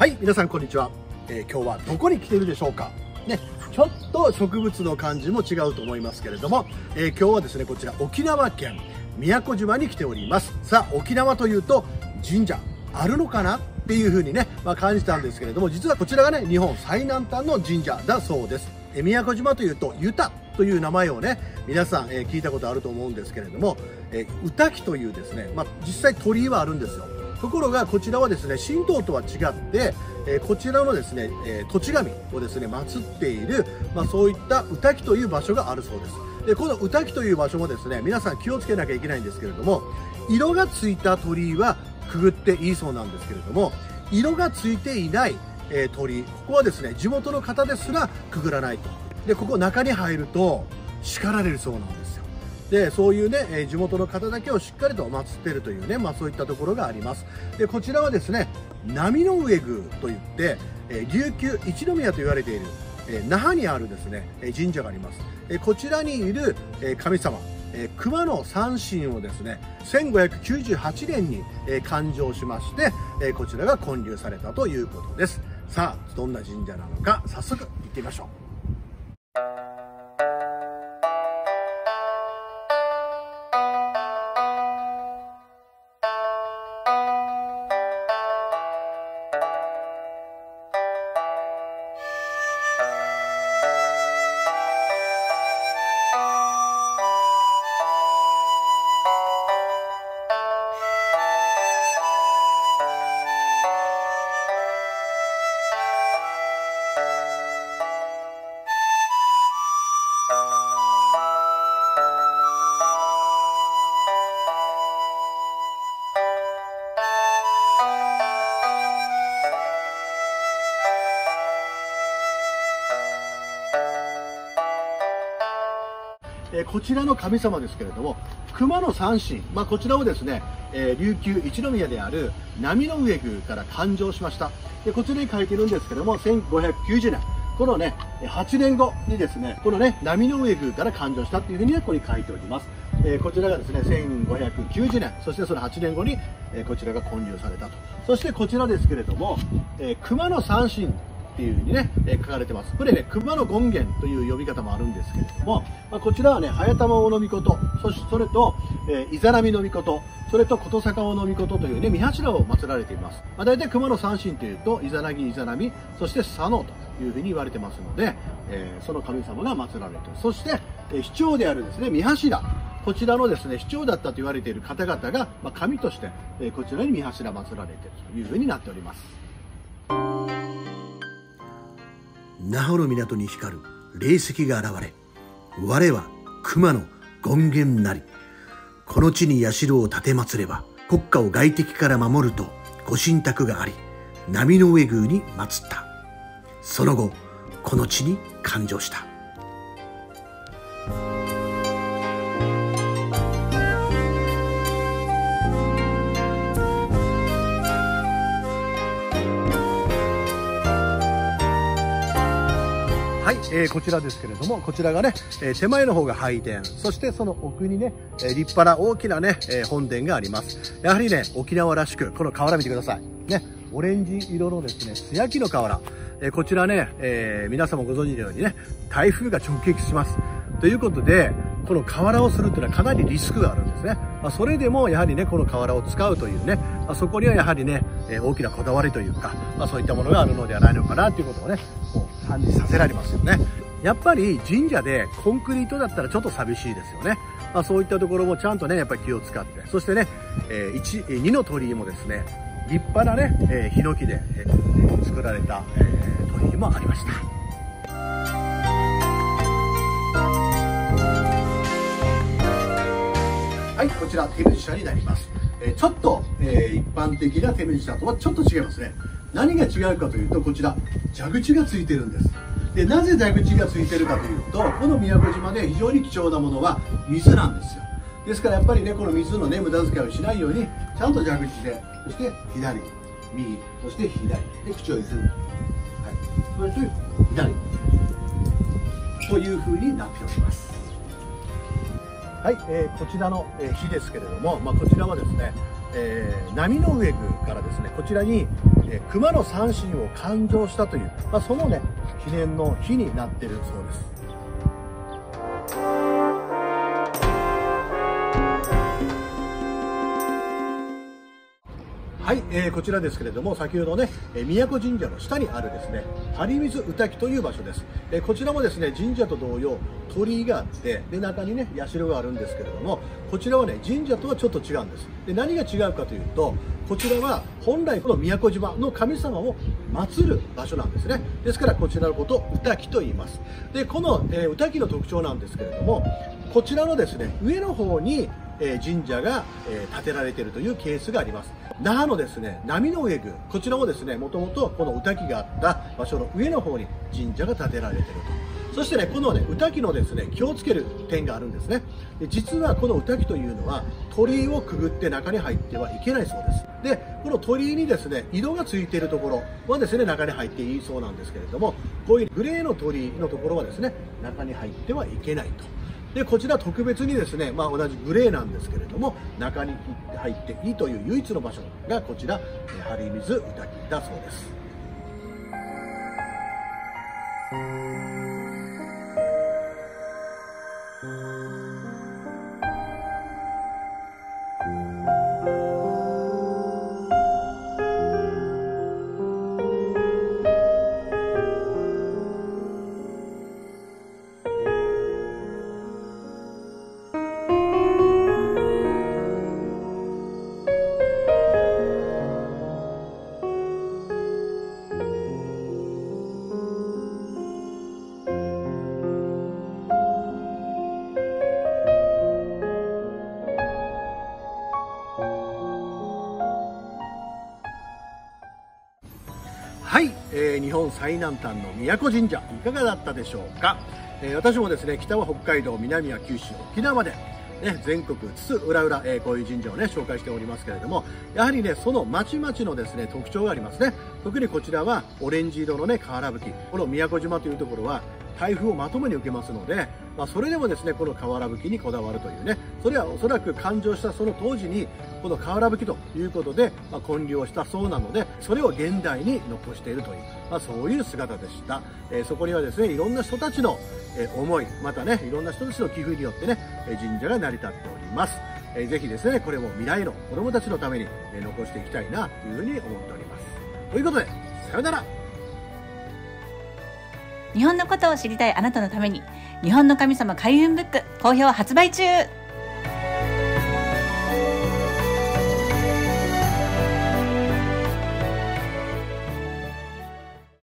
はい、皆さんこんにちは。今日はどこに来ているでしょうかね、ちょっと植物の感じも違うと思いますけれども、今日はですね、こちら沖縄県宮古島に来ております。さあ、沖縄というと神社あるのかなっていう風にね、感じたんですけれども、実はこちらがね、日本最南端の神社だそうです。宮古島というとユタという名前をね、皆さん、聞いたことあると思うんですけれども、ウタキというですね、実際鳥居はあるんですよ。ところがこちらはですね、神道とは違って、こちらのですね、土地神をですね祀っている、そういったウタキという場所があるそうです。で、このウタキという場所もですね、皆さん気をつけなきゃいけないんですけれども、色がついた鳥居はくぐっていいそうなんですけれども、色がついていない鳥居、ここはですね、地元の方ですらくぐらないと。で、ここ中に入ると叱られるそうなんですよ。で、そういうね、地元の方だけをしっかりと祀ってるというね、そういったところがあります。で、こちらはですね、波の上宮といって琉球一宮と言われている那覇にあるですね神社があります。こちらにいる神様熊野三神をですね、1598年に誕生しまして、こちらが建立されたということです。さあ、どんな神社なのか早速行ってみましょう。こちらの神様ですけれども、熊野三神、こちらをですね、琉球一宮である波の上宮から誕生しました。で、こちらに書いてるんですけども、1590年このね、8年後にですね、このね、波の上宮から誕生したっていうふうにね、ここに書いております。こちらがですね、1590年、そしてその8年後に、こちらが建立されたと。そしてこちらですけれども、熊野三神っていう風にね、書かれてます。これね、熊野権現という呼び方もあるんですけれども、こちらはね、早玉大御事、それと伊ザナミの御事、それと琴坂大御事というね、三柱を祀られています。大体熊野三神というと伊ザナギ、伊ザナミ、そして佐野という風に言われてますので、その神様が祀られている。そして、市長であるですね、三柱、こちらのですね、市長だったと言われている方々が、神として、こちらに三柱祀られているという風になっております。那覇の港に光る霊石が現れ、我は熊野権現なり、この地に社を建てまつれば国家を外敵から守るとご神託があり、波の上宮に祀った。その後この地に誕生した。はい、こちらですけれども、こちらがね、手前の方が拝殿、そしてその奥にね、立派な大きなね、本殿があります。やはりね、沖縄らしくこの瓦見てくださいね、オレンジ色のですね、素焼きの瓦、こちらね、皆様ご存知のようにね、台風が直撃しますということで、この瓦をするというのはかなりリスクがあるんですね。それでもやはりね、この瓦を使うというね、そこにはやはりね、大きなこだわりというか、そういったものがあるのではないのかなということをね、こう感じさせられますよね。やっぱり神社でコンクリートだったらちょっと寂しいですよね。そういったところもちゃんとね、やっぱり気を使って、そしてね、2の鳥居もですね、立派なね、ヒノキで、作られた、鳥居もありました。はい、こちら手水舎になります。ちょっと、一般的な手水舎とはちょっと違いますね。何が違うかというと、こちら蛇口がついてるんです。で、なぜ蛇口がついてるかというと、この宮古島で非常に貴重なものは水なんですよ。ですからやっぱりね、この水のね、無駄遣いをしないように、ちゃんと蛇口で、そして左、右、そして左で口をゆする、はい、それと左というふうになっております。はい、こちらの碑ですけれども、こちらはですね、波の上宮からですね、こちらに、熊の三神を誕生したという、そのね、記念の日になっているそうです。はい、こちらですけれども、先ほどね、宮古神社の下にあるですね、針水宇多木という場所です。こちらもですね、神社と同様、鳥居があって、で、中にね、社があるんですけれども、こちらはね、神社とはちょっと違うんです。で、何が違うかというと、こちらは本来この宮古島の神様を祀る場所なんですね。ですから、こちらのことを宇多木と言います。で、この、宇多木の特徴なんですけれども、こちらのですね、上の方に、神社が建てられているというケースがあります。那覇のですね、波の上宮、こちらもですね、もともとこの宇多木があった場所の上の方に神社が建てられていると。そしてね、このね、宇多木のですね、気をつける点があるんですね。で、実はこの宇多木というのは、鳥居をくぐって中に入ってはいけないそうです。で、この鳥居にですね、色がついているところはですね、中に入っていいそうなんですけれども、こういうグレーの鳥居のところはですね、中に入ってはいけないと。で、こちら特別にですね、同じグレーなんですけれども、中に入っていいという唯一の場所がこちら、針水宇多木だそうです。はい、日本最南端の宮古神社、いかがだったでしょうか。私もですね、北は北海道、南は九州、沖縄まで、ね、全国津々浦々、こういう神社をね、紹介しておりますけれども、やはりね、その町々のですね、特徴がありますね。特にこちらはオレンジ色のね、瓦葺き、この宮古島というところは台風をまともに受けますので、それでもですね、この瓦葺きにこだわるというね、それはおそらく誕生したその当時にこの瓦葺きということで、建立をしたそうなので、それを現代に残しているという、そういう姿でした。そこにはですね、いろんな人たちの思い、またね、いろんな人たちの寄付によってね、神社が成り立っております。ぜひですね、これも未来の子供たちのために残していきたいなというふうに思っております。ということで、さよなら。日本のことを知りたいあなたのために、日本の神様開運ブック好評発売中。